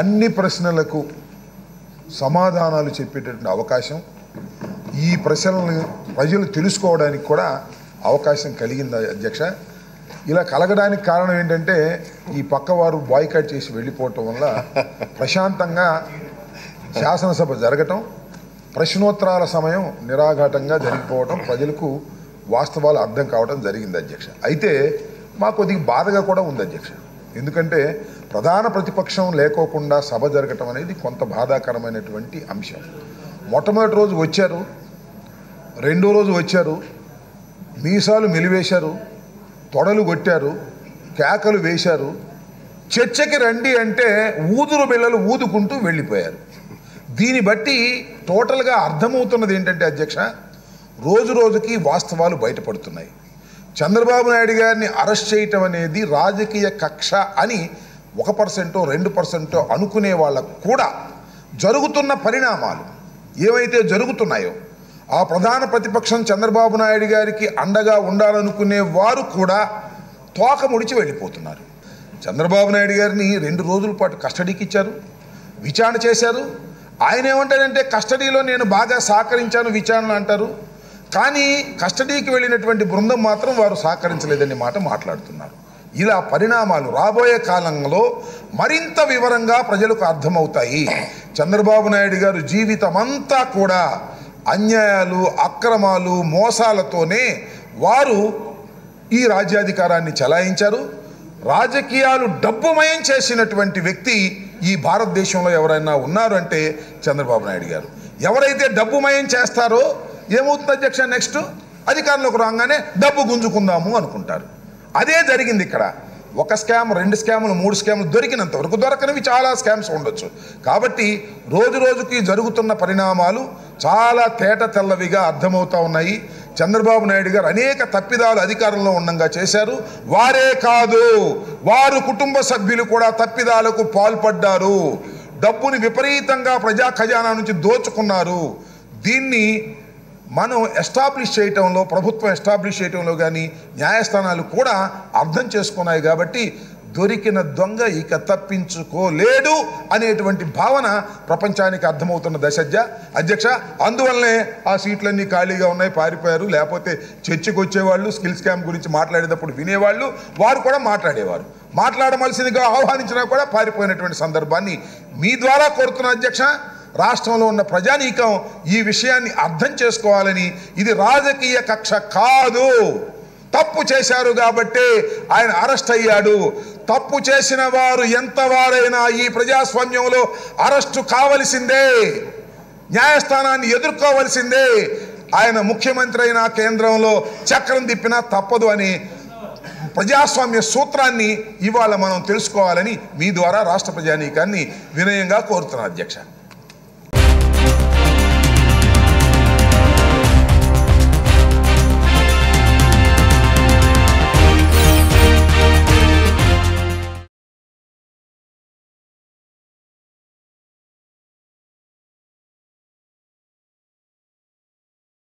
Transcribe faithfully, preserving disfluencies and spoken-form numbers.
అన్ని ప్రశ్నలకు సమాధానాలు చెప్పేటటువంటి అవకాశం ఈ ప్రశ్నలను ప్రజలు తెలుసుకోవడానికి కూడా అవకాశం కలిగింది అధ్యక్ష ఇలా కలగడానికి కారణం ఏంటంటే ఈ పక్కవారు బాయ్‌కాట్ చేసి వెళ్ళిపోవడం వల్ల ప్రశాంతంగా శాసనసభ జరగటం ప్రశ్నోత్తరాల సమయం నిరాఘాటంగా జరిగిపోవడం ప్రజలకు వాస్తవాలు అర్థం కావడం జరిగింది అధ్యక్ష అయితే మా కొద్దిగా బాధగా కూడా ఉంది అధ్యక్ష ఎందుకంటే ప్రధాన ప్రతిపక్షం లేకోకుండా సభ జరగటం అనేది కొంత బాధాకరమైనటువంటి అంశం మొట్టమొదటి రోజు వచ్చారు రెండో రోజు వచ్చారు మీసాలు మెలివేశారు తొడలు కొట్టారు కేకలు వేశారు చర్చకి రండి అంటే ఊదురు బిళ్ళలు ఊదుకుంటూ వెళ్ళిపోయారు దీని బట్టి టోటల్ గా అర్థమవుతున్నది ఏంటంటే అధ్యక్ష రోజు రోజుకి వాస్తవాలు బయటపడుతున్నాయి చంద్రబాబు నాయుడు గారిని అరెస్ట్ చేయడం అనేది రాజకీయ కక్ష అని ఒక శాతం రెండు శాతం అనుకునే వాళ్ళకు కూడా జరుగుతున్న పరిణామాలు ఏవైతే జరుగుతున్నాయో ఆ ప్రధాన ప్రతిపక్షం చంద్రబాబు నాయుడు గారికి అండగా ఉండాలనుకునే వారు కూడా తోక ముడిచి వెళ్ళిపోతున్నారు చంద్రబాబు నాయుడు గారిని రెండు రోజుల పాటు కస్టడీకి ఇచ్చారు విచారణ చేశారు ఆయన ఏమంటారంటే కస్టడీలో నేను బాగా సహకరించాను విచారణ అంటారు కానీ కస్టడీకి వెళ్ళినటువంటి బృందం మాత్రం వారు సహకరించలేదనే మాట మాట్లాడుతున్నారు ఇలా పరిణామాలు రాబోయే కాలంలో మరింత వివరంగా ప్రజలకు అర్థమవుతాయి చంద్రబాబు నాయుడు గారు జీవితమంతా కూడా అన్యాయాలు అక్రమాలు మోసాలతోనే వారు ఈ రాజ్యాధికారాన్ని చలాయించారు రాజకీయాలు డబ్బుమయం చేసినటువంటి వ్యక్తి ఈ భారతదేశంలో ఎవరైనా ఉన్నారు అంటే చంద్రబాబు నాయుడు గారు ఎవరైతే డబ్బుమయం చేస్తారో ఏమవుతుంది అధ్యక్ష నెక్స్ట్ అధికారంలోకి రాగానే డబ్బు గుంజుకుందాము అనుకుంటారు అదే జరిగింది ఇక్కడ ఒక స్కామ్ రెండు స్కాములు మూడు స్కాములు దొరికినంత వరకు దొరకనివి చాలా స్కామ్స్ ఉండొచ్చు కాబట్టి రోజు రోజుకి జరుగుతున్న పరిణామాలు చాలా తేట తెల్లవిగా అర్థమవుతా ఉన్నాయి చంద్రబాబు నాయుడు గారు అనేక తప్పిదాలు అధికారంలో ఉండగా చేశారు వారే కాదు వారు కుటుంబ సభ్యులు కూడా తప్పిదాలకు పాల్పడ్డారు డబ్బుని విపరీతంగా ప్రజా ఖజానా నుంచి దోచుకున్నారు దీన్ని మనం ఎస్టాబ్లిష్ చేయడంలో ప్రభుత్వం ఎస్టాబ్లిష్ చేయడంలో కానీ న్యాయస్థానాలు కూడా అర్థం చేసుకున్నాయి కాబట్టి దొరికిన దొంగ ఇక తప్పించుకోలేడు అనేటువంటి భావన ప్రపంచానికి అర్థమవుతున్న దశ అధ్యక్ష అందువల్లనే ఆ సీట్లన్నీ ఖాళీగా ఉన్నాయి పారిపోయారు లేకపోతే చర్చకు వచ్చేవాళ్ళు స్కిల్స్ క్యాంప్ గురించి మాట్లాడేటప్పుడు వినేవాళ్ళు వారు కూడా మాట్లాడేవారు మాట్లాడవలసిందిగా ఆహ్వానించినా కూడా పారిపోయినటువంటి సందర్భాన్ని మీ ద్వారా కోరుతున్న అధ్యక్ష రాష్ట్రంలో ఉన్న ప్రజానీకం ఈ విషయాన్ని అర్థం చేసుకోవాలని ఇది రాజకీయ కక్ష కాదు తప్పు చేశారు కాబట్టి ఆయన అరెస్ట్ అయ్యాడు తప్పు చేసిన వారు ఎంతవారైనా ఈ ప్రజాస్వామ్యంలో అరెస్టు కావాల్సిందే న్యాయస్థానాన్ని ఎదుర్కోవాల్సిందే ఆయన ముఖ్యమంత్రి అయినా కేంద్రంలో చక్రం తిప్పినా తప్పదు అని ప్రజాస్వామ్య సూత్రాన్ని ఇవాళ మనం తెలుసుకోవాలని మీ ద్వారా రాష్ట్ర ప్రజానీకాన్ని వినయంగా కోరుతున్నాను అధ్యక్ష